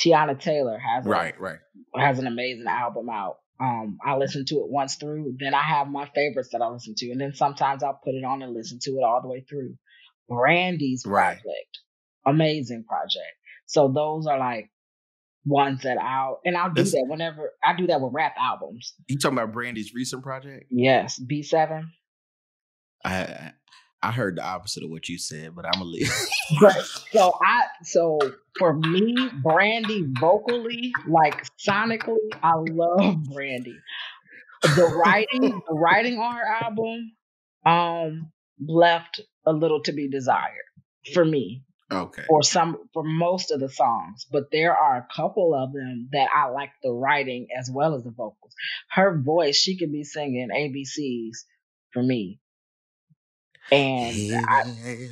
Teyana Taylor has right, a, right. has an amazing album out. Um, I listen to it once through. Then I have my favorites that I listen to. And then sometimes I'll put it on and listen to it all the way through. Brandy's project. Right. Amazing project. So those are like ones that I'll... And I'll do That's, that whenever... I do that with rap albums. You talking about Brandy's recent project? Yes. B seven. I... I heard the opposite of what you said, but I'm gonna leave. But, so I, so for me, Brandy vocally, like sonically, I love Brandy. The writing, the writing on her album, um, left a little to be desired for me. Okay. For some, for most of the songs, but there are a couple of them that I like the writing as well as the vocals. Her voice, she could be singing A B Cs for me. And I, I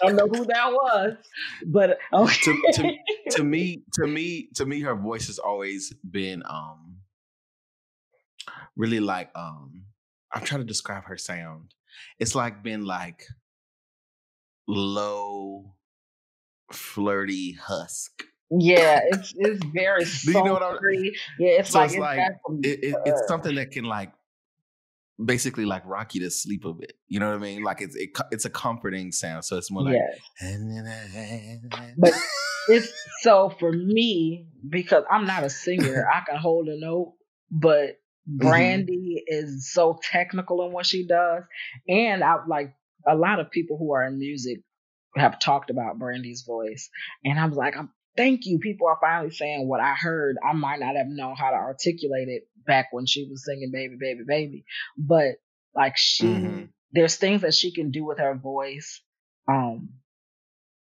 don't know who that was, but okay. to, to, to me, to me, to me, her voice has always been um really like um I'm trying to describe her sound. It's like been like low, flirty husk. Yeah, it's it's very sultry. You know what I mean? Yeah, it's so like it's, like, it, it, it's something that can like. Basically, like rock you to sleep a bit. You know what I mean? Like it's it, it's a comforting sound, so it's more like. Yes. But it's so for me because I'm not a singer. I can hold a note, but Brandy mm-hmm. is so technical in what she does, and I like a lot of people who are in music have talked about Brandy's voice, and I was like, I'm, thank you. People are finally saying what I heard. I might not have known how to articulate it back when she was singing Baby, Baby, Baby. But like she, mm-hmm. there's things that she can do with her voice. Um,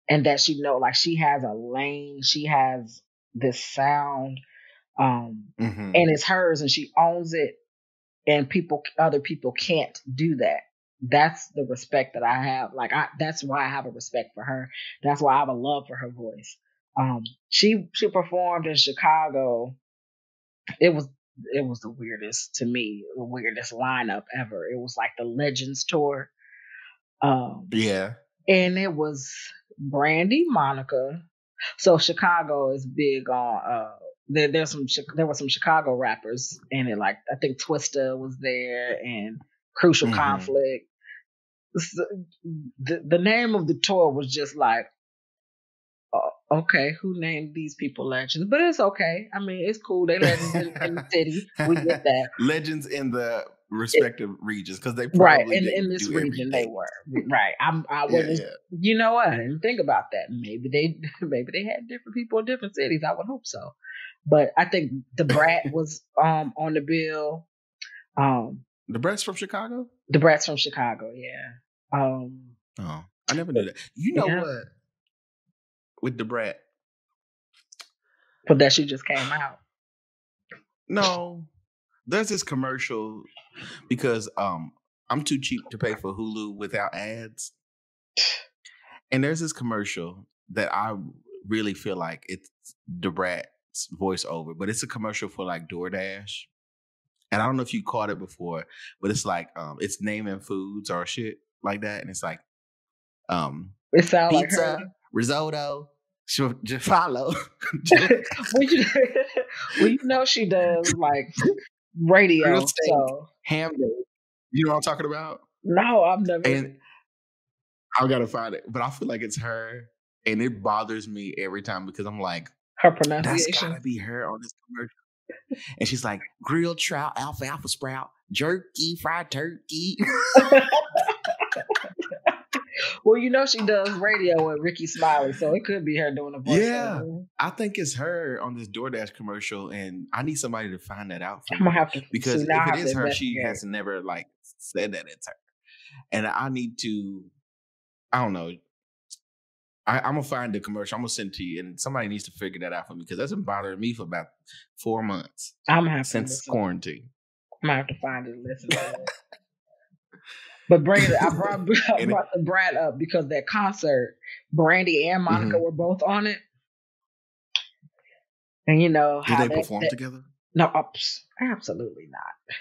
and that she know, like she has a lane, she has this sound, um, mm-hmm. and it's hers and she owns it. And people, other people can't do that. That's the respect that I have. Like I, that's why I have a respect for her. That's why I have a love for her voice. Um, she she performed in Chicago. It was it was the weirdest to me, the weirdest lineup ever. It was like the Legends tour. Um, yeah, and it was Brandy, Monica. So Chicago is big on. Uh, there there's some there were some Chicago rappers in it. Like I think Twista was there and Crucial mm-hmm. Conflict. So, the the name of the tour was just like. Okay, who named these people legends? But it's okay. I mean, it's cool. They legends in, in the city. We get that. Legends in the respective it, regions because they probably right in, in this region everything. They were right. I'm, I wasn't. Yeah, yeah. You know what? And think about that. Maybe they maybe they had different people in different cities. I would hope so. But I think Da Brat was um on the bill. Um, Da Brat's from Chicago. Da Brat's from Chicago. Yeah. Um, oh, I never knew that. You know yeah. what? With Da Brat. But that she just came out. No. There's this commercial because um, I'm too cheap to pay for Hulu without ads. And there's this commercial that I really feel like it's Da Brat's voiceover, but it's a commercial for like DoorDash. And I don't know if you caught it before, but it's like um, it's naming foods or shit like that, and it's like um, it sounds like her. Risotto, Jafalo. Well, you, well, you know she does like radio, so ham. You know what I'm talking about? No, I've never. And I gotta find it, but I feel like it's her, and it bothers me every time because I'm like, her pronunciation. That's gotta be her on this commercial. And she's like, grilled trout, alfalfa sprout, jerky, fried turkey. Well, you know she does radio with Ricky Smiley, so it could be her doing a voice. Yeah, thing. I think it's her on this DoorDash commercial, and I need somebody to find that out for I'm me. Gonna have to, because if it is her, she has never like said that it's her. And I need to, I don't know. I, I'm going to find the commercial. I'm going to send it to you. And somebody needs to figure that out for me because that's been bothering me for about four months I'm gonna have since to quarantine. I'm going to have to find it and listen to it. But Brandy, I brought, I brought the Brat up because that concert, Brandy and Monica mm-hmm. were both on it. And you know. Did how they that, perform that, together? No, absolutely not.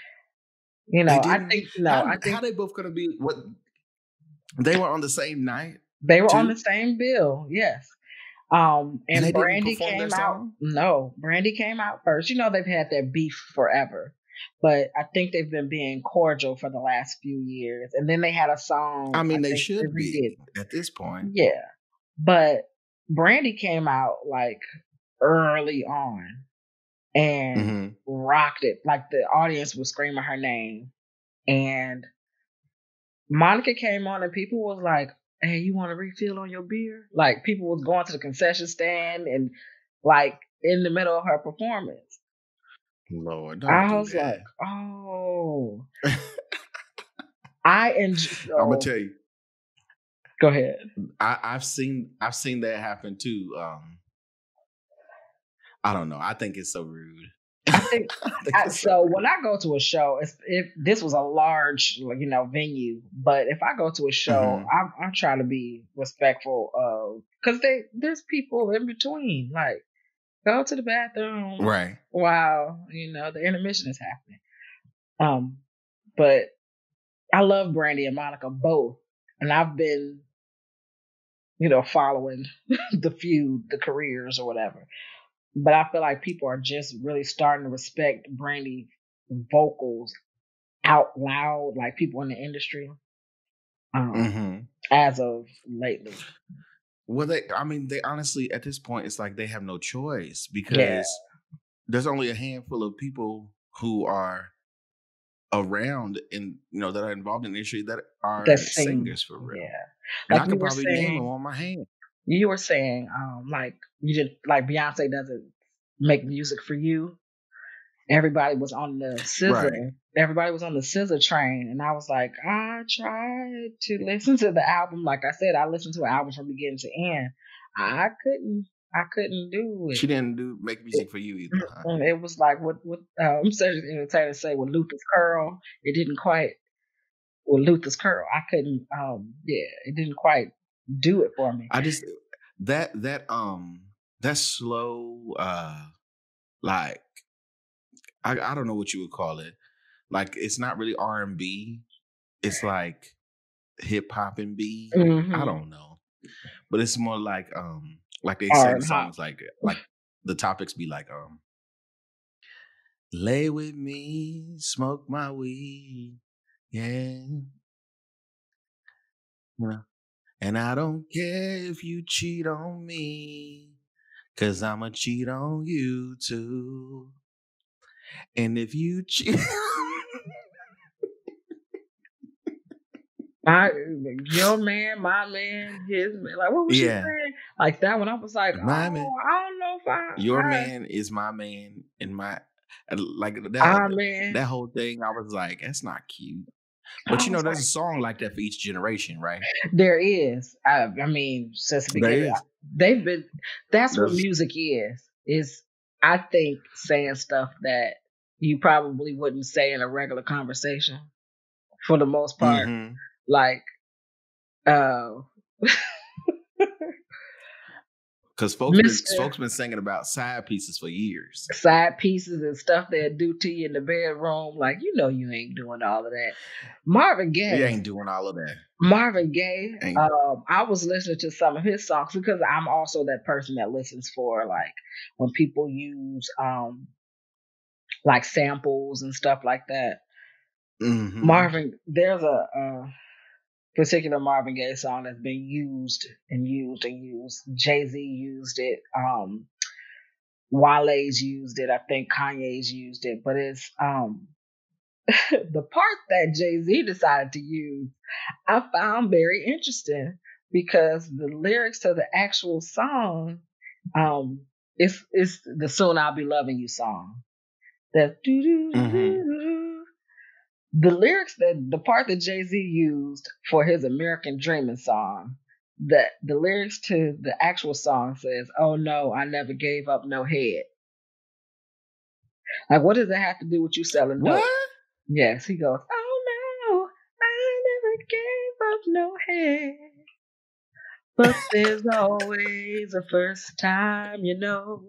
You know, I think. No, how, I think, how they both going to be. What? They were on the same night? They were Two? on the same bill, yes. Um, and, and Brandy came out. No, Brandy came out first. You know they've had that beef forever, but I think they've been being cordial for the last few years. And then they had a song. I mean, I they should be at this point. Yeah, but Brandy came out like early on and mm-hmm. rocked it. Like the audience was screaming her name, and Monica came on, and people was like, hey, you want to refill on your beer? Like, people was going to the concession stand and, like, in the middle of her performance. Lord, don't I do was that. Like, oh. I enjoy. I'm gonna tell you. Go ahead. I, I've seen I've seen that happen too. Um, I don't know. I think it's so rude. I think, I think I, so when I go to a show, if, if this was a large, you know, venue, but if I go to a show, mm-hmm. I, I try to be respectful of, because they there's people in between, like go to the bathroom, right? While you know the intermission is happening. Um, but I love Brandy and Monica both, and I've been, you know, following the feud, the careers, or whatever. But I feel like people are just really starting to respect Brandy's vocals out loud, like people in the industry, um, mm-hmm. as of lately. Well, they, I mean, they honestly, at this point, it's like they have no choice because yeah. there's only a handful of people who are around and, you know, that are involved in the industry that are That's singers sing. for real. Yeah. And like I could probably saying, name them on my hand. You were saying, um, like you did, like Beyonce doesn't make music for you. Everybody was on the scissor. Right. Everybody was on the scissor train, and I was like, I tried to listen to the album. Like I said, I listened to an album from beginning to end. I couldn't. I couldn't do it. She didn't do make music it, for you either. Huh? It was like what what um, Sergeant Entertainer say with Luther's Curl. It didn't quite. With Luther's Curl, I couldn't. Um, yeah, it didn't quite. Do it for me. I just that that um that slow uh like I I don't know what you would call it. Like it's not really R and B. It's like hip hop and B. Mm-hmm. I don't know, but it's more like um like they sing songs like like the topics be like um lay with me, smoke my weed, yeah, you know. And I don't care if you cheat on me, cause I'ma cheat on you too. And if you cheat, my your man, my man, his man, like what was yeah. she saying? Like that one, I was like, my oh, man, I don't know if I. Your I, man is my man, and my like that. I man. That whole thing, I was like, that's not cute. But, you know, there's a song like that for each generation, right? There is. I, I mean, since the beginning, they've been, that's there's, what music is, is, I think, saying stuff that you probably wouldn't say in a regular conversation for the most part. Mm-hmm. Like, uh, Because folks, folks been singing about side pieces for years. Side pieces and stuff they'll do to you in the bedroom. Like, you know you ain't doing all of that. Marvin Gaye. He ain't doing all of that. Marvin Gaye. Um, I was listening to some of his songs because I'm also that person that listens for, like, when people use, um, like, samples and stuff like that. Mm-hmm. Marvin, there's a... Uh, particular Marvin Gaye song that's been used and used and used. Jay-Z used it. Um, Wale's used it. I think Kanye's used it. But it's um, the part that Jay-Z decided to use, I found very interesting because the lyrics to the actual song, um, it's, it's the Soon I'll Be Loving You song. That doo-doo-doo. Mm-hmm. The lyrics that the part that Jay-Z used for his American Dreamin' song, that the lyrics to the actual song says, "Oh no, I never gave up no head." Like, what does that have to do with you selling dope? What? Yes, he goes, "Oh no, I never gave up no head, but there's always a first time, you know."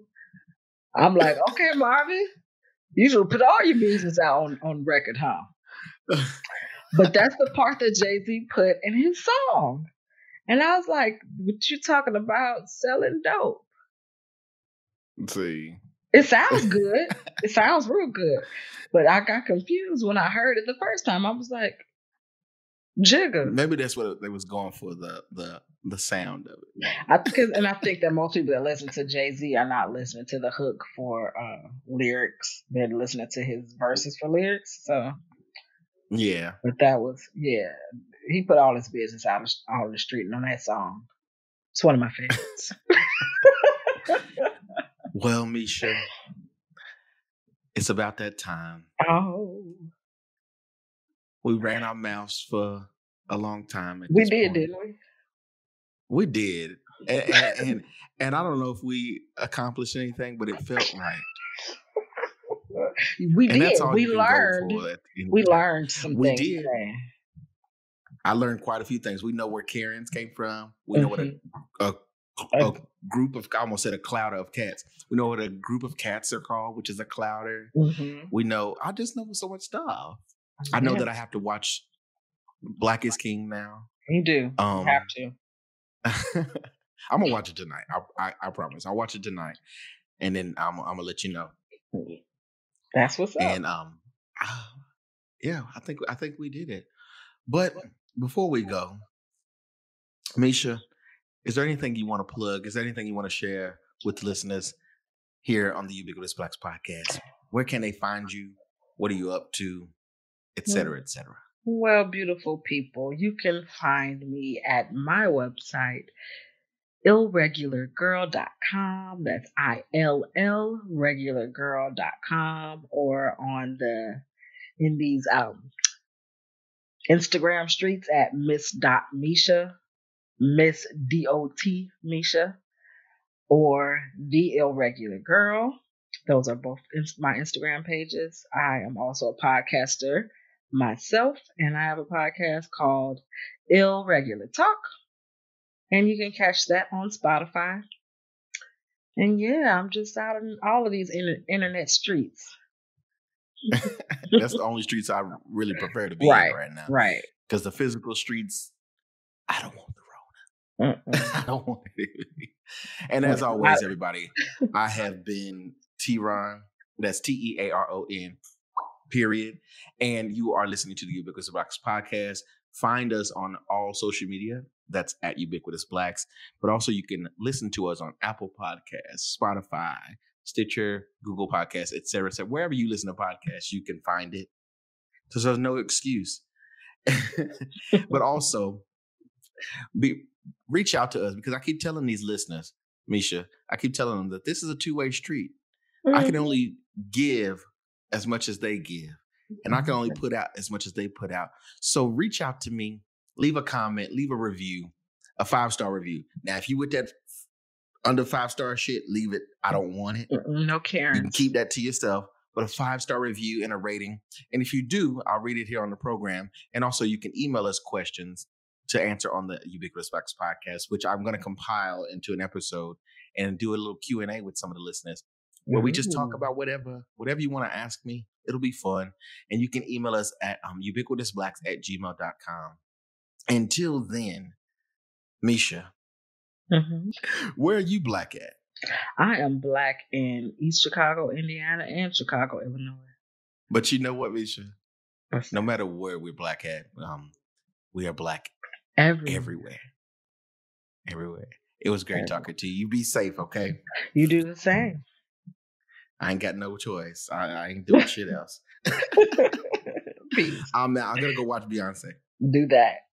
I'm like, okay, Marvin, you should put all your business out on on record, huh? But that's the part that Jay-Z put in his song. And I was like, what you talking about selling dope? Let's see. It sounds good. It sounds real good. But I got confused when I heard it the first time. I was like, Jigga. Maybe that's what they was going for, the the the sound of it. I think, and I think that most people that listen to Jay-Z are not listening to the hook for uh, lyrics. They're listening to his verses for lyrics. So yeah, but that was yeah. He put all his business out on the street and on that song. It's one of my favorites. Well, Misha, it's about that time. Oh, we ran our mouths for a long time. We did, point. didn't we? We did, and and, and and I don't know if we accomplished anything, but it felt right. We and did. We learned. We learned some we things. We did. Man. I learned quite a few things. We know where Karens came from. We mm-hmm. know what a, a, a okay. group of, I almost said a clouder of cats. We know what a group of cats are called, which is a clouder. Mm-hmm. We know, I just know so much stuff. Mm-hmm. I know that I have to watch Black is King now. You do. Um, you have to. I'm going to watch it tonight. I, I, I promise. I'll watch it tonight. And then I'm, I'm going to let you know. Mm-hmm. That's what's up. And um, yeah, I think I think we did it. But before we go, Misha, is there anything you want to plug? Is there anything you want to share with listeners here on the Ubiquitous Blacks podcast? Where can they find you? What are you up to? Et cetera, et cetera. Well, beautiful people, you can find me at my website, ill regular girl dot com. That's I L L regular girl dot com, or on the in these um Instagram streets at miss dot misha, miss dot misha, or the Illregular Girl. Those are both my Instagram pages. I am also a podcaster myself, and I have a podcast called Illregular Talk. And you can catch that on Spotify. And yeah, I'm just out in all of these inter- internet streets. That's the only streets I really prefer to be right, in right now. Right. Because the physical streets, I don't want the Rona. Mm-mm. I don't want it. And as always, everybody, I have been T-Ron. That's T E A R O N, period. And you are listening to the Ubiquitous Blacks podcast. Find us on all social media. That's at Ubiquitous Blacks. But also you can listen to us on Apple Podcasts, Spotify, Stitcher, Google Podcasts, et cetera, et cetera. Wherever you listen to podcasts, you can find it. So there's no excuse. But also be, reach out to us, because I keep telling these listeners, Misha, I keep telling them that this is a two-way street. Mm-hmm. I can only give as much as they give. And I can only put out as much as they put out. So reach out to me. Leave a comment, leave a review, a five-star review. Now, if you with that under five-star shit, leave it. I don't want it. No Karen. You can keep that to yourself, but a five-star review and a rating. And if you do, I'll read it here on the program. And also, you can email us questions to answer on the Ubiquitous Blacks podcast, which I'm going to compile into an episode and do a little Q and A with some of the listeners where mm-hmm. we just talk about whatever, whatever you want to ask me. It'll be fun. And you can email us at um, ubiquitous blacks at gmail dot com. Until then, Misha, mm-hmm. where are you black at? I am black in East Chicago, Indiana, and Chicago, Illinois. But you know what, Misha? No matter where we're black at, um, we are black everywhere. Everywhere. everywhere. It was great everywhere. talking to you. You be safe, okay? You do the same. I ain't got no choice. I, I ain't doing shit else. Peace. I'm, I'm going to go watch Beyonce. Do that.